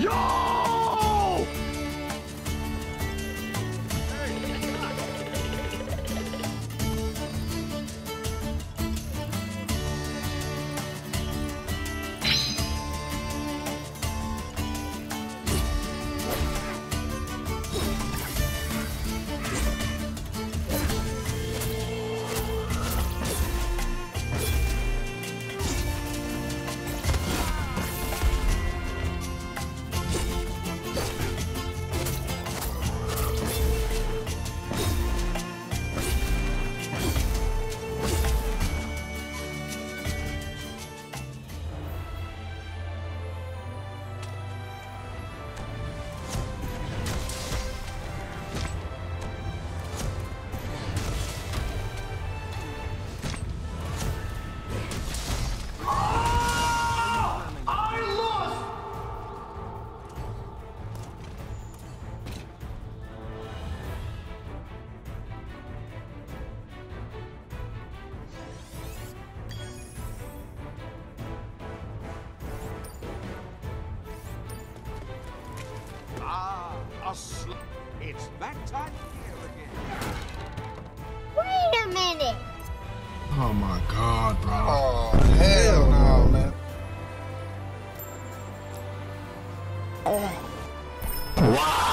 Yo! It's that time here again. Wait a minute. Oh my God, bro. Oh, hell no, man. Oh. Wow.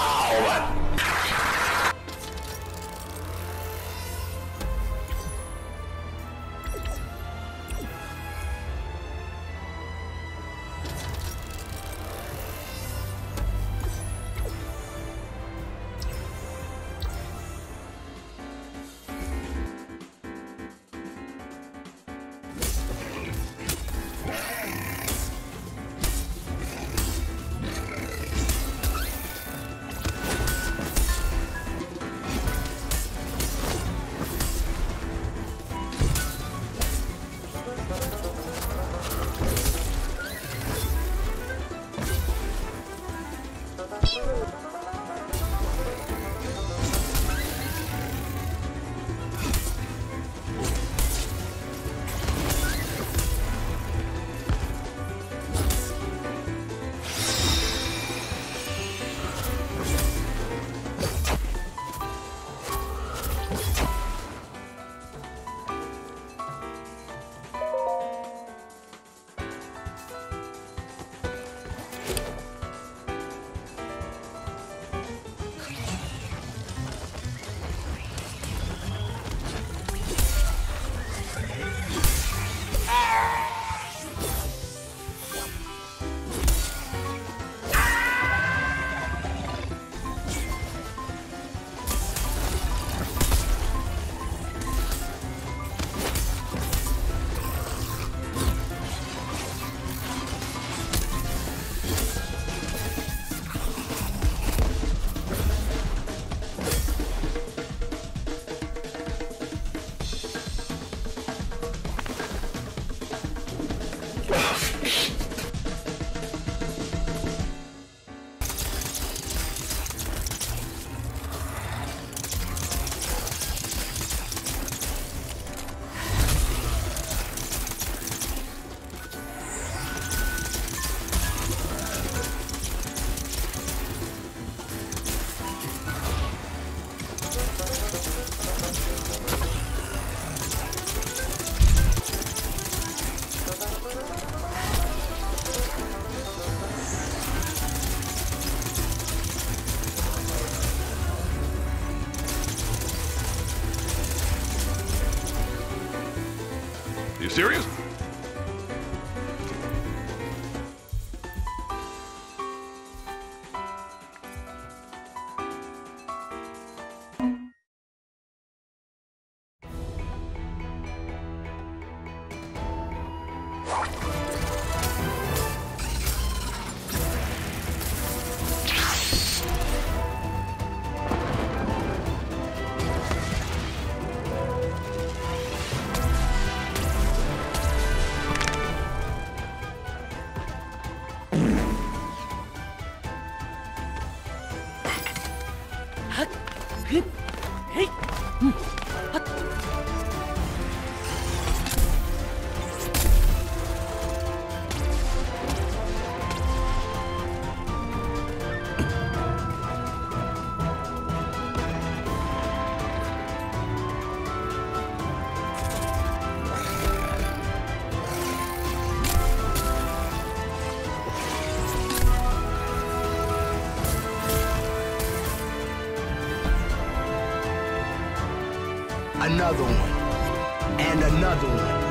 You serious? another one, and another one.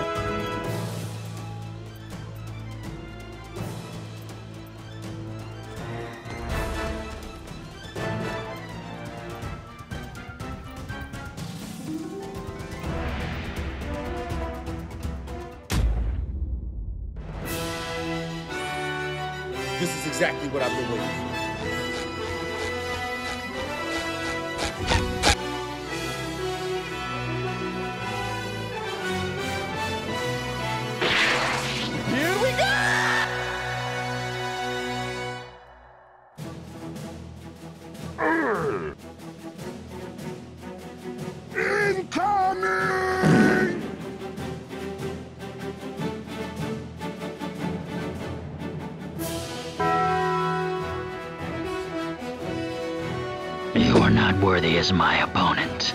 This is exactly what I've been waiting for. Here we go! Incoming! You are not worthy as my opponent.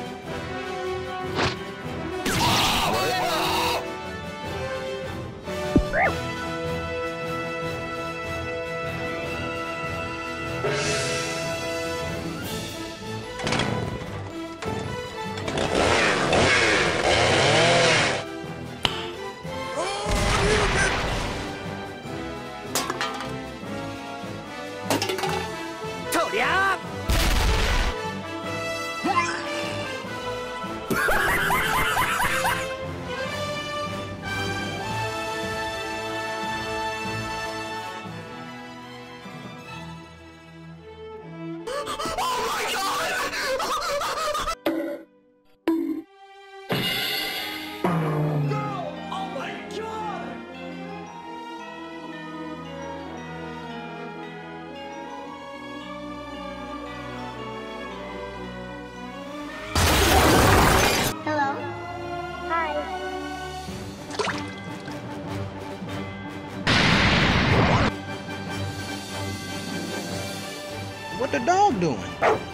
What the dog doing?